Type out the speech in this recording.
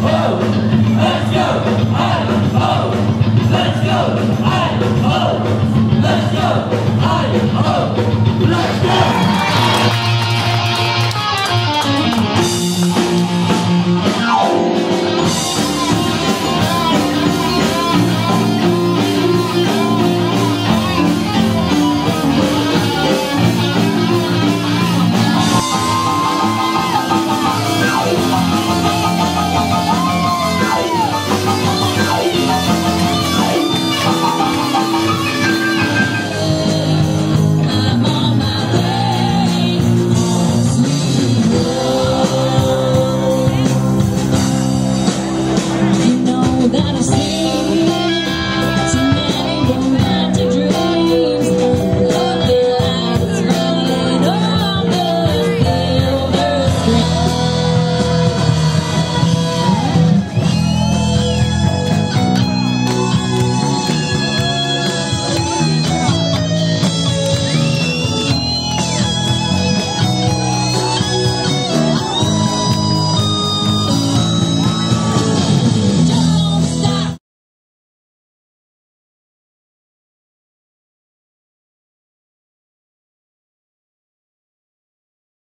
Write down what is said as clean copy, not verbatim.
whoa.